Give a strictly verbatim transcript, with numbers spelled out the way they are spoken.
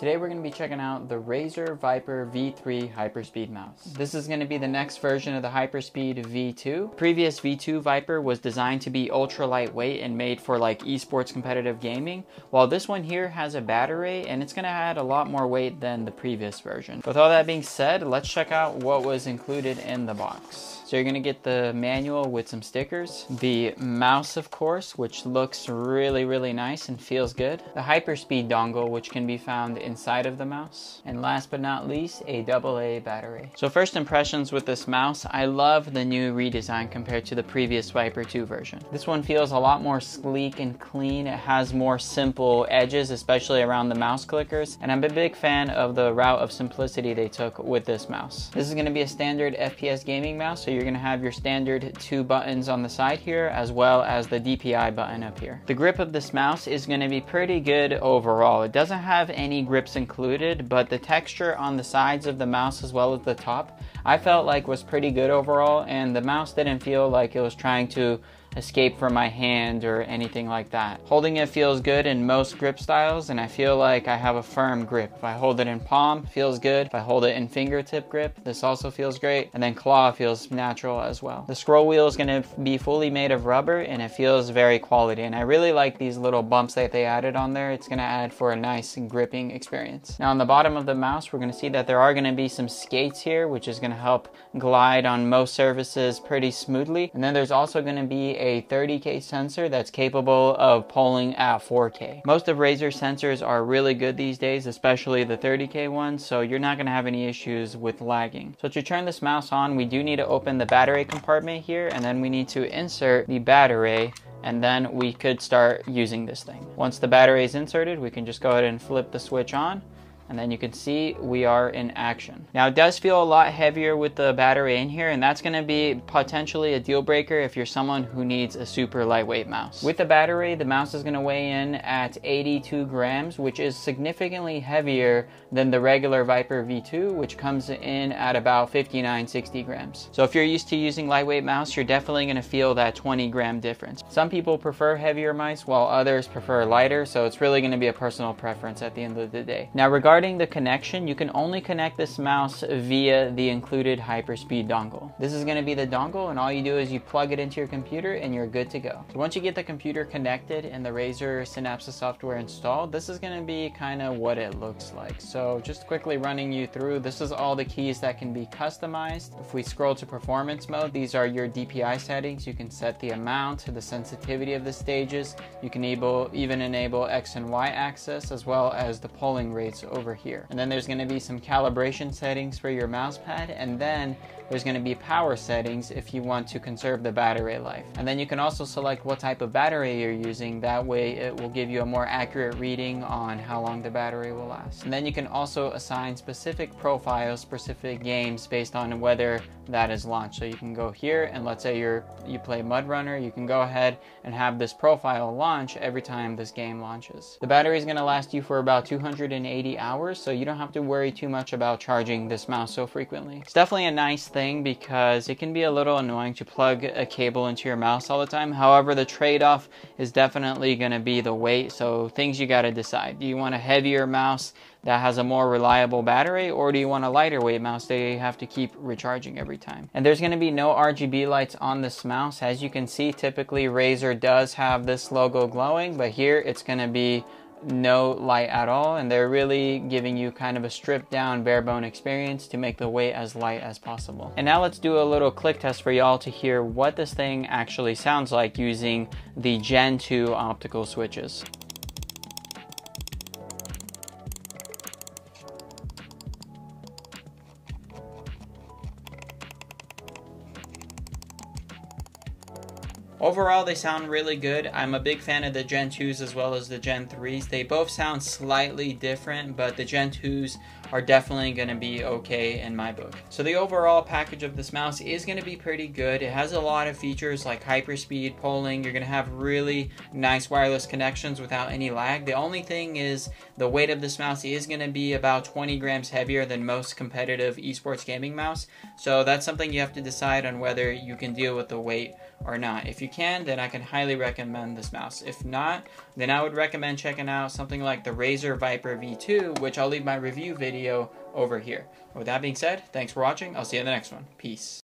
Today we're going to be checking out the Razer Viper V three Hyperspeed mouse. This is going to be the next version of the Hyperspeed V two. Previous V two Viper was designed to be ultra lightweight and made for like esports competitive gaming, while this one here has a battery and it's going to add a lot more weight than the previous version. With all that being said, let's check out what was included in the box. So you're gonna get the manual with some stickers, the mouse of course, which looks really, really nice and feels good, the Hyperspeed dongle, which can be found inside of the mouse, and last but not least, a double A battery. So first impressions with this mouse, I love the new redesign compared to the previous Viper two version. This one feels a lot more sleek and clean. It has more simple edges, especially around the mouse clickers, and I'm a big fan of the route of simplicity they took with this mouse. This is gonna be a standard F P S gaming mouse, so you're You're gonna have your standard two buttons on the side here, as well as the D P I button up here. The grip of this mouse is gonna be pretty good overall. It doesn't have any grips included, but the texture on the sides of the mouse as well as the top, I felt like was pretty good overall, and the mouse didn't feel like it was trying to escape from my hand or anything like that. Holding it feels good in most grip styles, and I feel like I have a firm grip. If I hold it in palm, feels good. If I hold it in fingertip grip, this also feels great. And then claw feels natural as well. The scroll wheel is gonna be fully made of rubber, and it feels very quality. And I really like these little bumps that they added on there. It's gonna add for a nice gripping experience. Now on the bottom of the mouse, we're gonna see that there are gonna be some skates here, which is gonna help glide on most surfaces pretty smoothly. And then there's also gonna be a thirty K sensor that's capable of polling at four K. Most of Razer's sensors are really good these days, especially the thirty K ones, so you're not gonna have any issues with lagging. So to turn this mouse on, we do need to open the battery compartment here, and then we need to insert the battery, and then we could start using this thing. Once the battery is inserted, we can just go ahead and flip the switch on, and then you can see we are in action. Now it does feel a lot heavier with the battery in here, and that's gonna be potentially a deal breaker if you're someone who needs a super lightweight mouse. With the battery, the mouse is gonna weigh in at eighty-two grams, which is significantly heavier than the regular Viper V two, which comes in at about fifty-nine, sixty grams. So if you're used to using lightweight mouse, you're definitely gonna feel that twenty gram difference. Some people prefer heavier mice while others prefer lighter, so it's really gonna be a personal preference at the end of the day. Now regarding Regarding the connection, you can only connect this mouse via the included Hyperspeed dongle. This is going to be the dongle, and all you do is you plug it into your computer and you're good to go. So once you get the computer connected and the Razer Synapse software installed, this is going to be kind of what it looks like. So just quickly running you through, this is all the keys that can be customized. If we scroll to performance mode, these are your D P I settings. You can set the amount, the sensitivity of the stages. You can able, even enable X and Y axis, as well as the polling rates over here. And then there's going to be some calibration settings for your mouse pad, and then there's going to be power settings if you want to conserve the battery life. And then you can also select what type of battery you're using. That way it will give you a more accurate reading on how long the battery will last. And then you can also assign specific profiles, specific games based on whether that is launched. So you can go here, and let's say you're you play MudRunner, you can go ahead and have this profile launch every time this game launches. The battery is going to last you for about two hundred eighty hours, so you don't have to worry too much about charging this mouse so frequently. It's definitely a nice thing because it can be a little annoying to plug a cable into your mouse all the time. However, the trade-off is definitely going to be the weight, so things you got to decide. Do you want a heavier mouse that has a more reliable battery, or do you want a lighter weight mouse that you have to keep recharging every time? And there's gonna be no R G B lights on this mouse. As you can see, typically Razer does have this logo glowing, but here it's gonna be no light at all, and they're really giving you kind of a stripped down bare bone experience to make the weight as light as possible. And now let's do a little click test for y'all to hear what this thing actually sounds like using the Gen two optical switches. Overall, they sound really good. I'm a big fan of the Gen twos as well as the Gen threes. They both sound slightly different, but the Gen twos are definitely gonna be okay in my book. So the overall package of this mouse is gonna be pretty good. It has a lot of features like hyperspeed, polling. You're gonna have really nice wireless connections without any lag. The only thing is the weight of this mouse is gonna be about twenty grams heavier than most competitive esports gaming mouse. So that's something you have to decide on, whether you can deal with the weight or not. If you can, then I can highly recommend this mouse. If not, then I would recommend checking out something like the Razer Viper V two, which I'll leave my review video over here. With that being said, thanks for watching. I'll see you in the next one. Peace.